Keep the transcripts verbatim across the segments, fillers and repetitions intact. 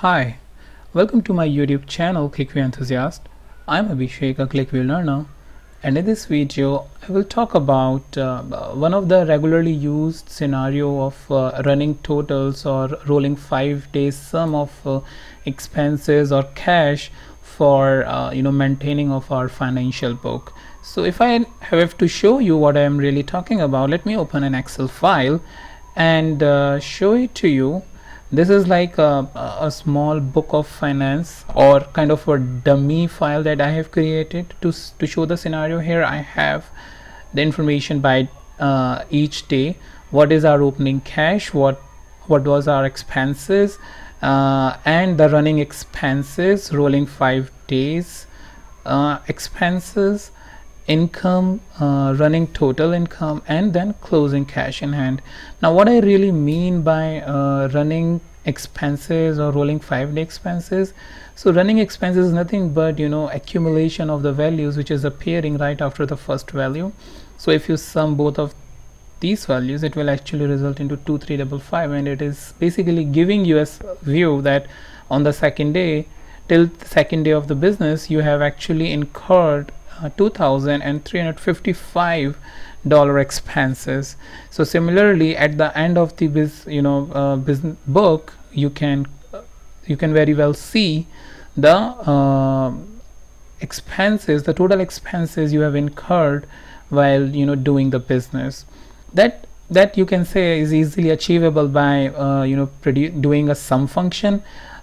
Hi, welcome to my YouTube channel QlikView Enthusiast. I'm Abhishek, a QlikView learner, and in this video I will talk about uh, one of the regularly used scenario of uh, running totals or rolling five days sum of uh, expenses or cash for uh, you know maintaining of our financial book. So if I have to show you what I am really talking about, let me open an Excel file and uh, show it to you. This is like a, a small book of finance or kind of a dummy file that I have created to, to show the scenario. Here I have the information by uh, each day, what is our opening cash, what what was our expenses, uh, and the running expenses, rolling five days uh, expenses, income, uh, running total income, and then closing cash in hand. Now what I really mean by uh, running expenses or rolling five day expenses, so running expenses is nothing but you know accumulation of the values which is appearing right after the first value. So if you sum both of these values, it will actually result into two three double five, and it is basically giving you a view that on the second day, till the second day of the business, you have actually incurred two thousand three hundred fifty-five dollars expenses. So similarly, at the end of the biz, you know, uh, business book, you can you can very well see the uh, expenses, the total expenses you have incurred while you know doing the business. That that you can say is easily achievable by uh, you know doing a sum function.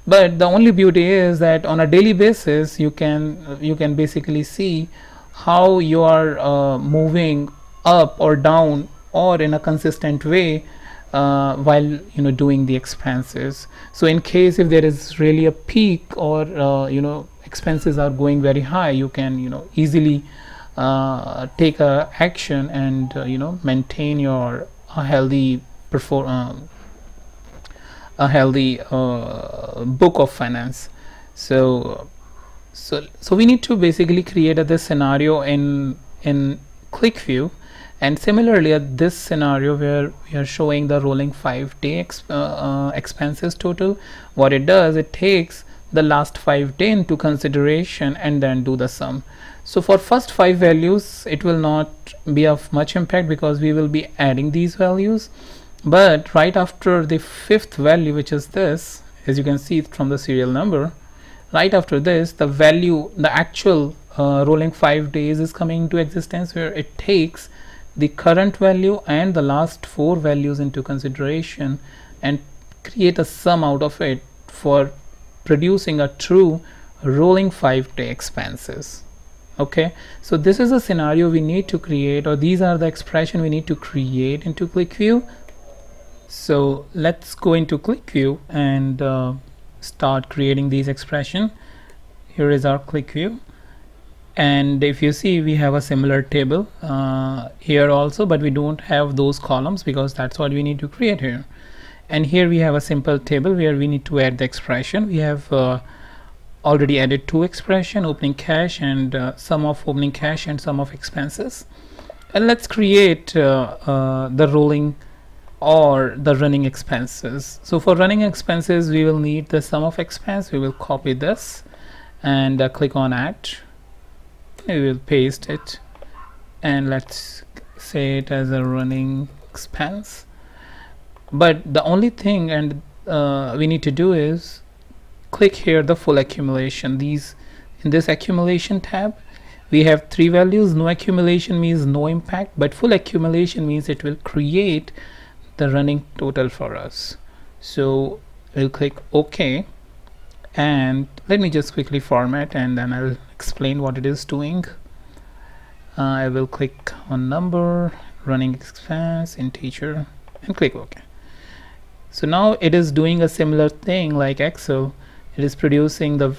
But the only beauty is that on a daily basis, you can you can basically see how you are uh, moving up or down or in a consistent way uh, while you know doing the expenses. So in case if there is really a peak or uh, you know expenses are going very high, you can you know easily uh, take a action and uh, you know maintain your uh, healthy perform. Um, a healthy uh, book of finance. So so so we need to basically create uh, this scenario in in QlikView, and similarly at uh, this scenario where we are showing the rolling five day exp uh, uh, expenses total, what it does, it takes the last five days into consideration and then do the sum. So for first five values it will not be of much impact because we will be adding these values. But right after the fifth value, which is this, as you can see from the serial number, right after this, the value, the actual uh, rolling five days is coming into existence, where it takes the current value and the last four values into consideration and create a sum out of it for producing a true rolling five day expenses. Okay, so this is a scenario we need to create, or these are the expression we need to create into QlikView. So let's go into QlikView and uh, start creating these expression. Here is our QlikView, and if you see, we have a similar table uh, here also, but we don't have those columns because that's what we need to create here. And here we have a simple table where we need to add the expression. We have uh, already added two expression, opening cash and uh, sum of opening cash and sum of expenses. And let's create uh, uh, the rolling or the running expenses. So for running expenses, we will need the sum of expense. We will copy this and uh, click on add. We will paste it, and let's say it as a running expense. But the only thing and uh, we need to do is click here the full accumulation. These in this accumulation tab, we have three values. No accumulation means no impact, but full accumulation means it will create the running total for us. So we'll click OK, and let me just quickly format and then I'll explain what it is doing. uh, I will click on number, running expense, integer, and click OK. So now it is doing a similar thing like Excel. It is producing the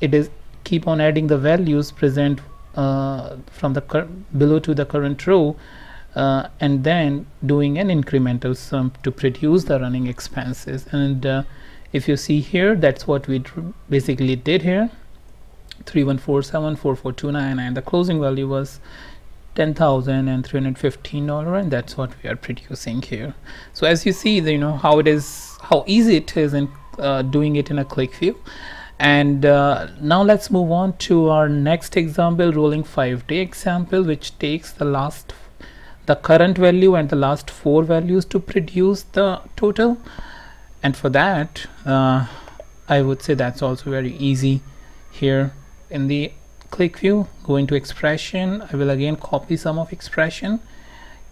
it is keep on adding the values present uh, from the cur below to the current row, Uh, and then doing an incremental sum to produce the running expenses. And uh, if you see here, that's what we basically did here, three one four seven four four two nine, and the closing value was ten thousand three hundred fifteen dollars, and that's what we are producing here. So as you see, the, you know how it is, how easy it is in uh, doing it in a quick view. And uh, now let's move on to our next example, rolling five day example, which takes the last the current value and the last four values to produce the total. And for that, uh, I would say that's also very easy. Here in the click view, go into expression. I will again copy some of expression,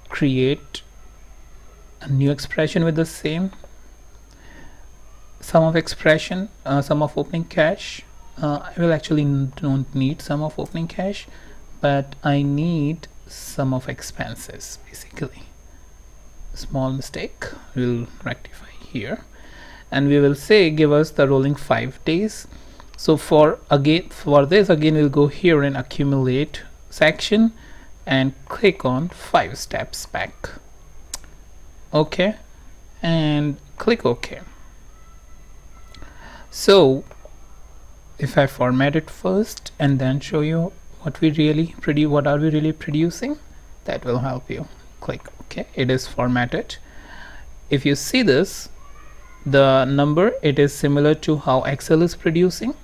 create a new expression with the same sum of expression, uh, sum of opening cache. uh, I will actually don't need sum of opening cache, but I need sum of expenses. Basically, small mistake, we'll rectify here, and we will say give us the rolling five days. So for again for this again we'll go here in accumulate section and click on five steps back, okay, and click OK. So if I format it first and then show you what we really produce, what are we really producing, that will help you. Click OK, it is formatted. If you see this, the number, it is similar to how Excel is producing.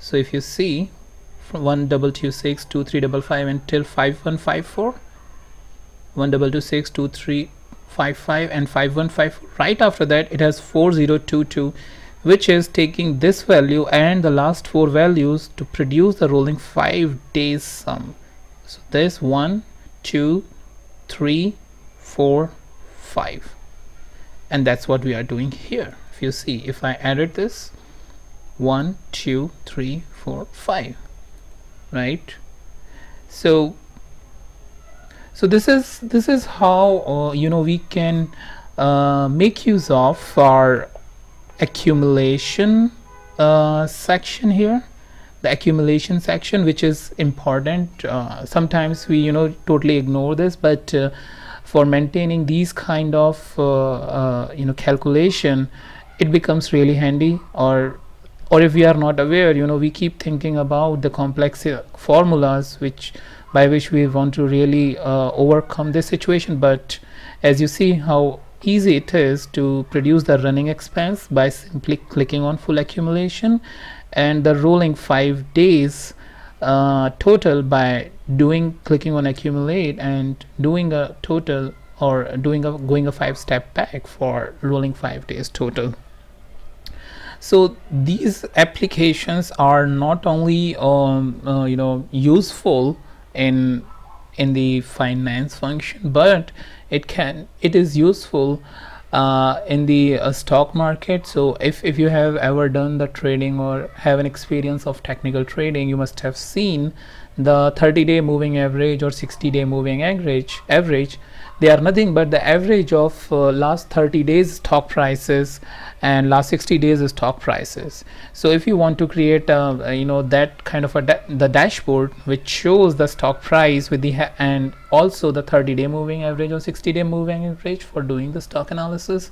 So if you see from one double two six two three double five until five one five four, one double two six two three five five and five one five four, right after that it has four zero two two, which is taking this value and the last four values to produce the rolling five days sum. So this one two three four five, and that's what we are doing here. If you see, if I added this one two three four five, right? So so this is this is how uh, you know, we can uh, make use of our accumulation uh, section here, the accumulation section, which is important. Uh, sometimes we you know totally ignore this, but uh, for maintaining these kind of uh, uh, you know calculation, it becomes really handy. Or or if we are not aware, you know we keep thinking about the complex uh, formulas which by which we want to really uh, overcome this situation. But as you see how easy it is to produce the running expense by simply clicking on full accumulation and the rolling five days uh, total by doing clicking on accumulate and doing a total, or doing a going a five step back for rolling five days total. So these applications are not only um, uh, you know useful in in the finance function, but it can it is useful uh, in the uh, stock market. So if, if you have ever done the trading or have an experience of technical trading, you must have seen the thirty day moving average or sixty day moving average average they are nothing but the average of uh, last thirty days stock prices and last sixty days stock prices. So if you want to create a, you know that kind of a da the dashboard which shows the stock price with the ha and also the thirty day moving average or sixty day moving average for doing the stock analysis,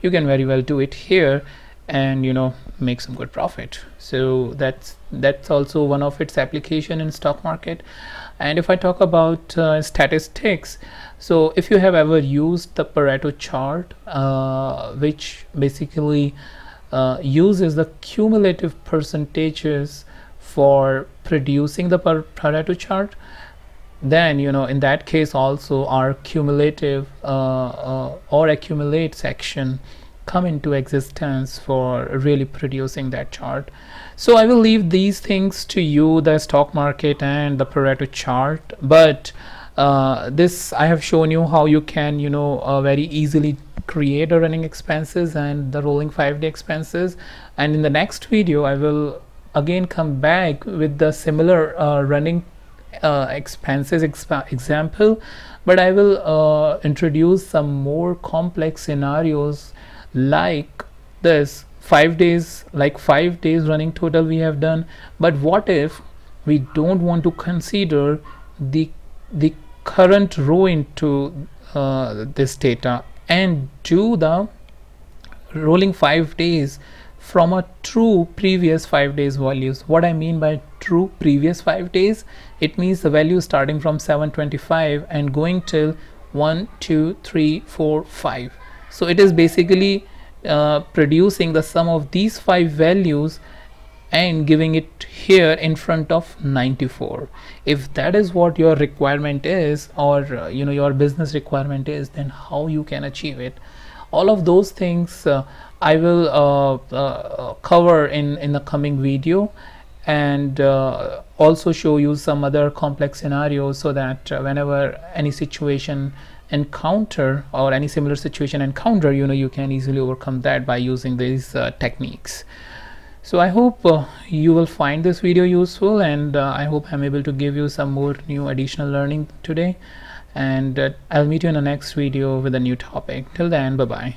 you can very well do it here and you know make some good profit. So that's that's also one of its application in stock market. And if I talk about uh, statistics, so if you have ever used the Pareto chart, uh, which basically uh, uses the cumulative percentages for producing the Pareto chart, then you know in that case also our cumulative uh, uh, or accumulate section come into existence for really producing that chart. So I will leave these things to you, the stock market and the Pareto chart, but uh, this I have shown you how you can you know uh, very easily create a running expenses and the rolling five day expenses. And in the next video I will again come back with the similar uh, running uh, expenses exp example, but I will uh, introduce some more complex scenarios like this five days, like five days running total we have done. But what if we don't want to consider the the current row into uh, this data and do the rolling five days from a true previous five days values? What I mean by true previous five days, it means the value starting from seven twenty-five and going till one two three four five. So it is basically uh, producing the sum of these five values and giving it here in front of ninety-four. If that is what your requirement is, or uh, you know, your business requirement is, then how you can achieve it, all of those things uh, I will uh, uh, cover in in the coming video, and uh, also show you some other complex scenarios, so that uh, whenever any situation encounter or any similar situation encounter, you know, you can easily overcome that by using these uh, techniques. So I hope uh, you will find this video useful, and uh, I hope I'm able to give you some more new additional learning today, and uh, I'll meet you in the next video with a new topic. Till then, bye bye.